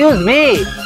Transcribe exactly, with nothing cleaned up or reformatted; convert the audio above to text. Excuse me.